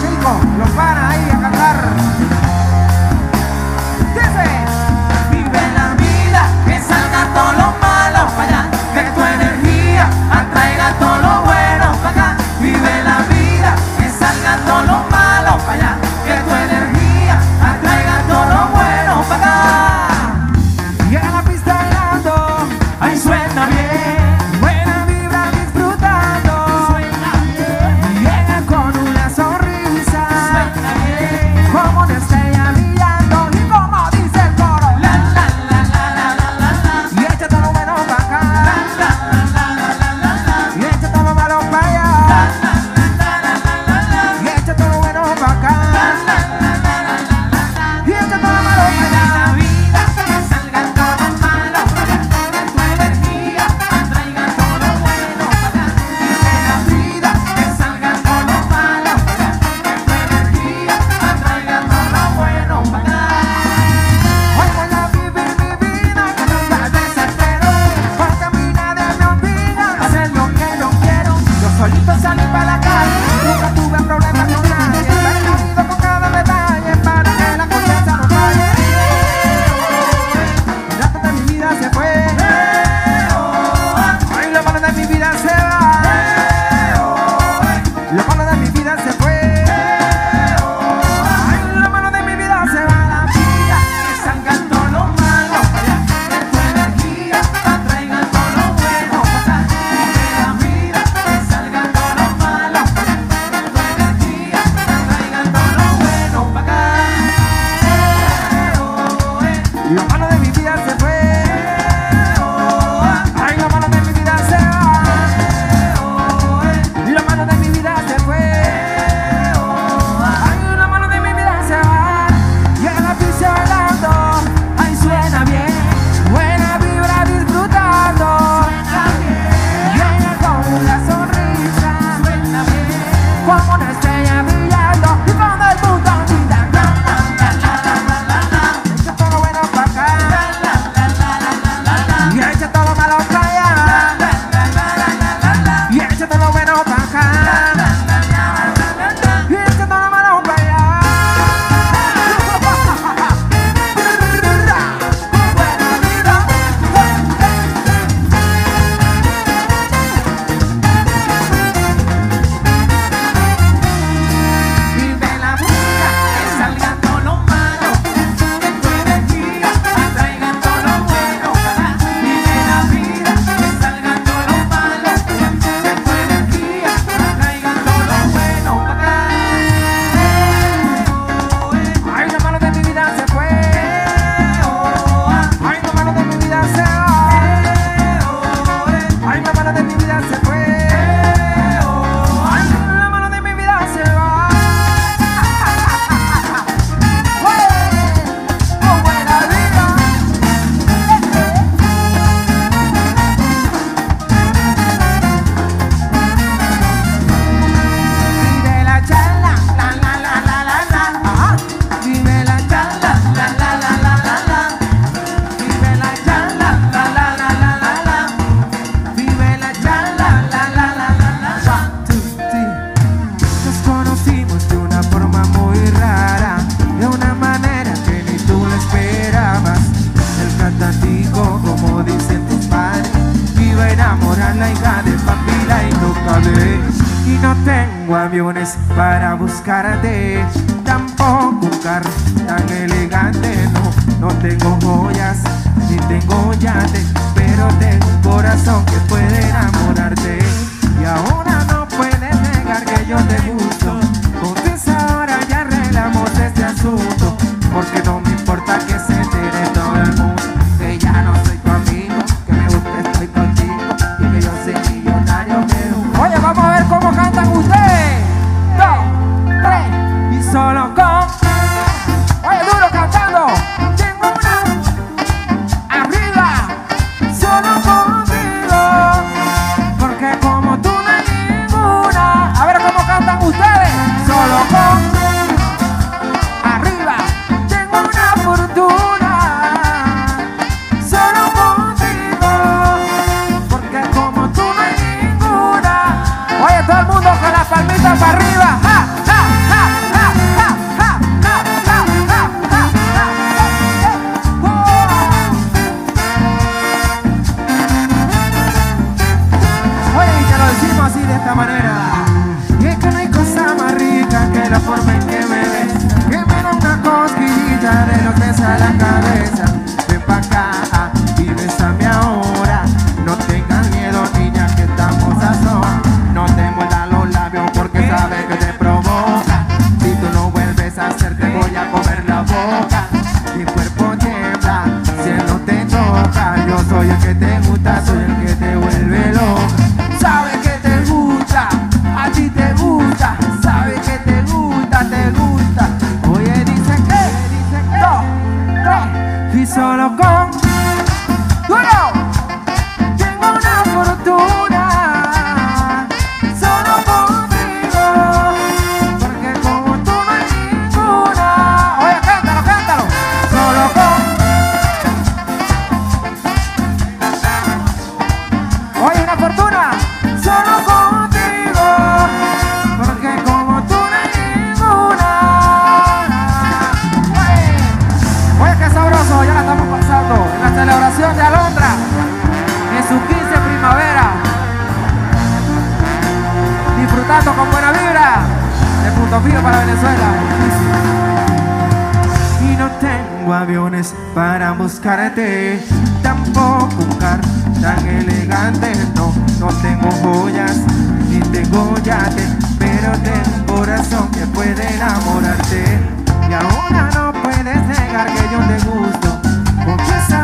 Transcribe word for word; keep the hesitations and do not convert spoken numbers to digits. chicos, los van ahí a cantar. Dice: vive la vida, que salga todo lo malo para allá, que tu energía atraiga todo lo bueno para acá. Vive la vida, que salga todo lo malo para allá, que tu energía atraiga todo lo bueno para acá. Y a la pista bailando, ahí suena bien. Y no tengo aviones para buscarte, tampoco un carro tan elegante. No, no tengo joyas, ni tengo yate, pero tengo un corazón que puede enamorarte. Y ahora no puedes negar que yo te gusto, entonces ahora ya arreglamos este asunto, porque no me importa que se entere todo el mundo, que ya no soy tu amigo, que me gusta estoy contigo y que yo soy millonario. Oye, vamos a ver cómo cantan ustedes. Dos, tres, y solo con. Oye, duro cantando. Ninguna. Arriba. Solo contigo. descarte, tampoco un car tan elegante. No, no tengo joyas ni tengo yate, pero tengo un corazón que puede enamorarte. Y ahora no puedes negar que yo te gusto, porque sabes